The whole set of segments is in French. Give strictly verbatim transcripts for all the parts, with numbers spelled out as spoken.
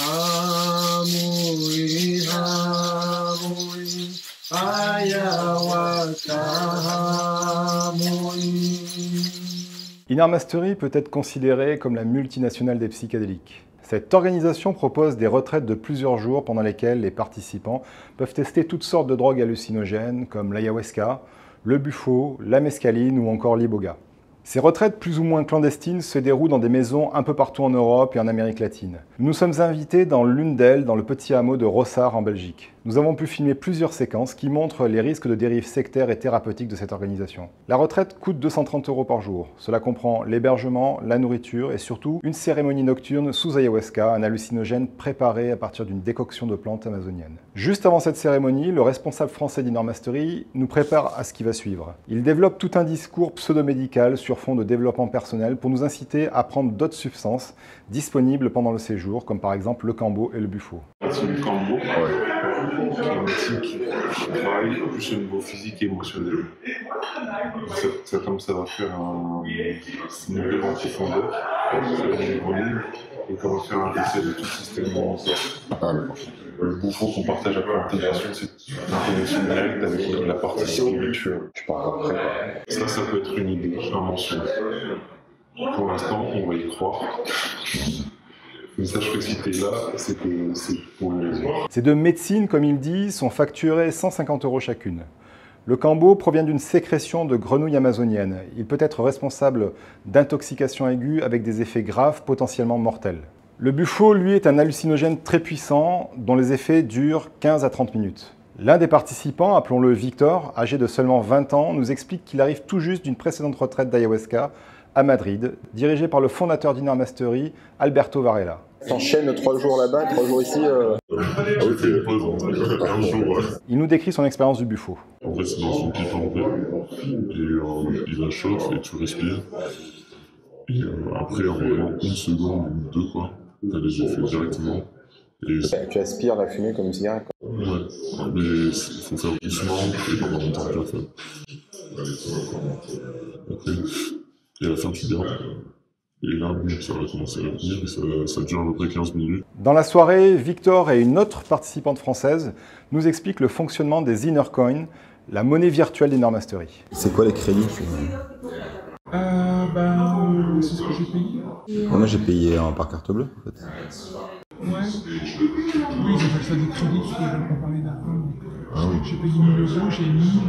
Amui, amui, ayahuasca, amui. Inner Mastery peut être considérée comme la multinationale des psychédéliques. Cette organisation propose des retraites de plusieurs jours pendant lesquelles les participants peuvent tester toutes sortes de drogues hallucinogènes comme l'ayahuasca, le buffo, la mescaline ou encore l'iboga. Ces retraites plus ou moins clandestines se déroulent dans des maisons un peu partout en Europe et en Amérique latine. Nous nous sommes invités dans l'une d'elles, dans le petit hameau de Rossart en Belgique. Nous avons pu filmer plusieurs séquences qui montrent les risques de dérives sectaires et thérapeutiques de cette organisation. La retraite coûte deux cent trente euros par jour. Cela comprend l'hébergement, la nourriture et surtout une cérémonie nocturne sous ayahuasca, un hallucinogène préparé à partir d'une décoction de plantes amazoniennes. Juste avant cette cérémonie, le responsable français d'Inner Mastery nous prépare à ce qui va suivre. Il développe tout un discours pseudo-médical sur fond de développement personnel pour nous inciter à prendre d'autres substances disponibles pendant le séjour, comme par exemple le cambo et le buffo. Le cambo, ouais. Qui travaille plus au niveau physique et émotionnel. Ça, comme ça, ça va faire un niveau en profondeur, et comment faire un essai de tout le système immunitaire. Le bouffon qu'on partage après l'intégration, c'est l'intégration directe avec la partie spirituelle. Je parle après. Ça, ça peut être une idée, un mensonge. Pour l'instant, on va y croire. Mais ça, je peux citer là, c'est pour une raison. Ces deux médecines, comme il dit, sont facturées cent cinquante euros chacune. Le cambo provient d'une sécrétion de grenouilles amazoniennes. Il peut être responsable d'intoxication aiguë avec des effets graves potentiellement mortels. Le buffo, lui, est un hallucinogène très puissant dont les effets durent quinze à trente minutes. L'un des participants, appelons-le Victor, âgé de seulement vingt ans, nous explique qu'il arrive tout juste d'une précédente retraite d'ayahuasca à Madrid, dirigé par le fondateur d'Inner Mastery, Alberto Varela. S'enchaîne trois jours là-bas, trois jours ici. Euh... Il nous décrit son expérience du buffo. En fait, c'est dans une pipe en verre, et euh, il la chauffe et tu respires. Et euh, après, en euh, une seconde ou deux, quoi, t'as les effets directement. Et... Tu aspires la fumée comme une cigarette. Quoi. Ouais, mais il faut faire doucement et pendant longtemps que tu la fais. Et à la fin, tu dors. Et là, ça va commencer à venir, et ça, ça dure à peu près quinze minutes. Dans la soirée, Victor et une autre participante française nous expliquent le fonctionnement des Inner Coins, la monnaie virtuelle d'Inner Mastery. C'est quoi les crédits tu euh, bah, euh, c'est ce que j'ai payé. Oh, moi, j'ai payé hein, par carte bleue, en fait. Ouais. Oui, ils appellent ça des crédits, parce que je vais comparer d'argent. J'ai payé mille euros, j'ai mis...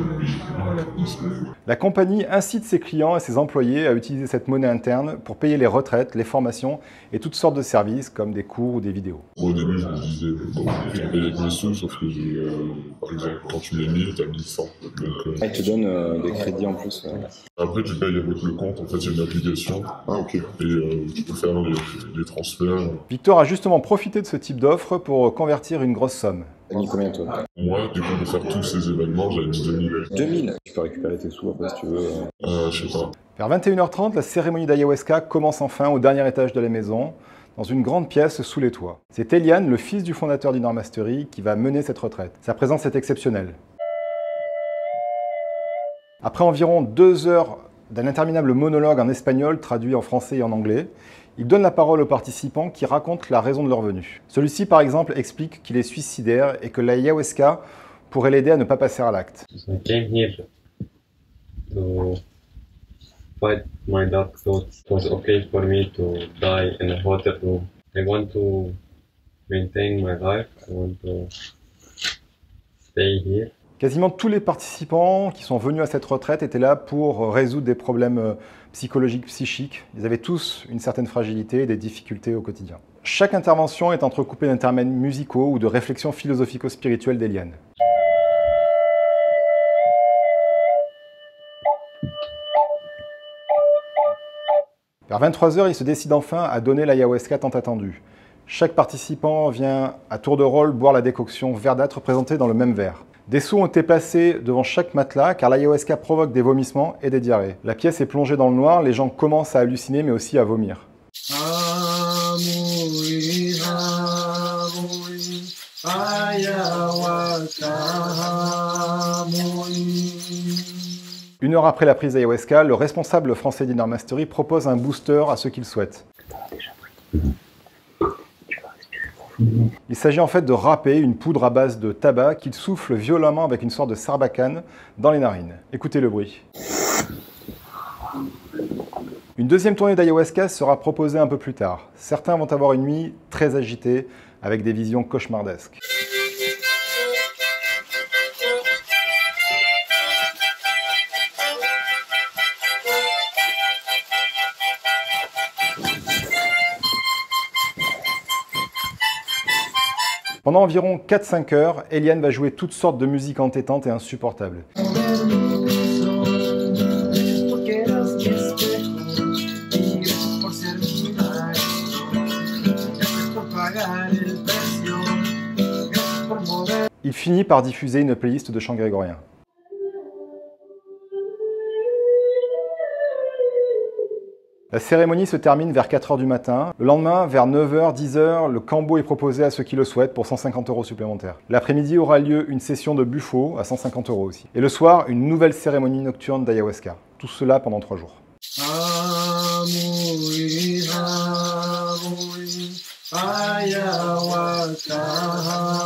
La compagnie incite ses clients et ses employés à utiliser cette monnaie interne pour payer les retraites, les formations et toutes sortes de services comme des cours ou des vidéos. Au début, je me disais, bon, je vais payer avec mes sous, sauf que j'ai, euh, par exemple, quand tu mets mille, t'as mille cent. Euh... Ah, ils te donnent euh, des crédits en plus. Euh... Après, tu payes avec le compte, en fait, j'ai une application. Ah, ok. Et euh, tu peux faire des transferts. Victor a justement profité de ce type d'offre pour convertir une grosse somme. T'as mis combien toi? Moi, du coup, pour faire tous ces événements, j'avais mis deux mille. deux mille? Tu peux récupérer tes sous après si tu veux. Euh, je sais pas. Vers vingt et une heures trente, la cérémonie d'ayahuasca commence enfin au dernier étage de la maison, dans une grande pièce sous les toits. C'est Elian, le fils du fondateur d'Inner Mastery, qui va mener cette retraite. Sa présence est exceptionnelle. Après environ deux heures d'un interminable monologue en espagnol traduit en français et en anglais, il donne la parole aux participants qui racontent la raison de leur venue. Celui-ci, par exemple, explique qu'il est suicidaire et que l'ayahuasca pourrait l'aider à ne pas passer à l'acte. Quasiment tous les participants qui sont venus à cette retraite étaient là pour résoudre des problèmes psychologiques, psychiques. Ils avaient tous une certaine fragilité et des difficultés au quotidien. Chaque intervention est entrecoupée d'intermèdes musicaux ou de réflexions philosophico-spirituelles d'Elian. Vers vingt-trois heures, il se décide enfin à donner l'ayahuasca tant attendue. Chaque participant vient à tour de rôle boire la décoction verdâtre présentée dans le même verre. Des seaux ont été placés devant chaque matelas car l'ayahuasca provoque des vomissements et des diarrhées. La pièce est plongée dans le noir, les gens commencent à halluciner mais aussi à vomir. Une heure après la prise d'ayahuasca, le responsable français d'Inner Mastery propose un booster à ceux qui le souhaitent. Déjà pris. Tu vas respirer. Il s'agit en fait de râper une poudre à base de tabac qu'il souffle violemment avec une sorte de sarbacane dans les narines. Écoutez le bruit. Une deuxième tournée d'ayahuasca sera proposée un peu plus tard. Certains vont avoir une nuit très agitée, avec des visions cauchemardesques. Pendant environ quatre cinq heures, Elian va jouer toutes sortes de musiques entêtantes et insupportables. Il finit par diffuser une playlist de chants grégoriens. La cérémonie se termine vers quatre heures du matin. Le lendemain, vers neuf heures, dix heures, le cambo est proposé à ceux qui le souhaitent pour cent cinquante euros supplémentaires. L'après-midi aura lieu une session de buffo à cent cinquante euros aussi. Et le soir, une nouvelle cérémonie nocturne d'ayahuasca. Tout cela pendant trois jours. Ayahuasca.